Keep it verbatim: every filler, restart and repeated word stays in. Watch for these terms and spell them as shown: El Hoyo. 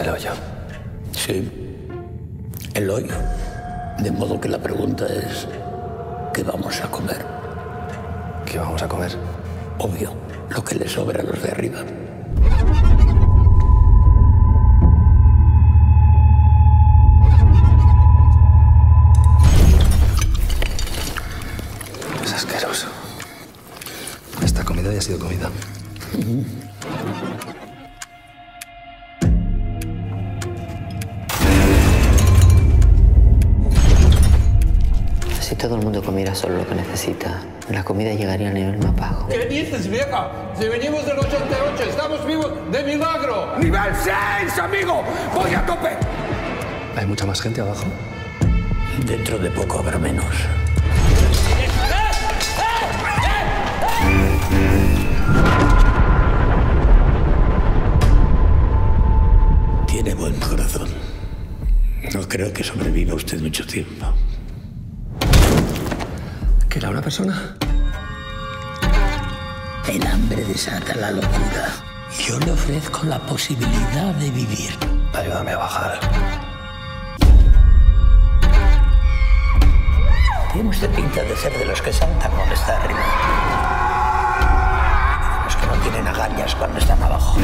El hoyo. Sí, el hoyo. De modo que la pregunta es, ¿qué vamos a comer? ¿Qué vamos a comer? Obvio, lo que le sobra a los de arriba. Es asqueroso. Esta comida ya ha sido comida. Si todo el mundo comiera solo lo que necesita, la comida llegaría al nivel más bajo. ¿Qué dices, vieja? Si venimos del ochenta y ocho, estamos vivos de milagro. ¡Nivel seis, amigo! ¡Voy a tope! ¿Hay mucha más gente abajo? Dentro de poco habrá menos. Tiene buen corazón. No creo que sobreviva usted mucho tiempo. ¿Que era una persona? El hambre desata la locura. Yo le ofrezco la posibilidad de vivir. Ayúdame a bajar. Tiene usted pinta de ser de los que saltan cuando está arriba. Los que no tienen agallas cuando están abajo.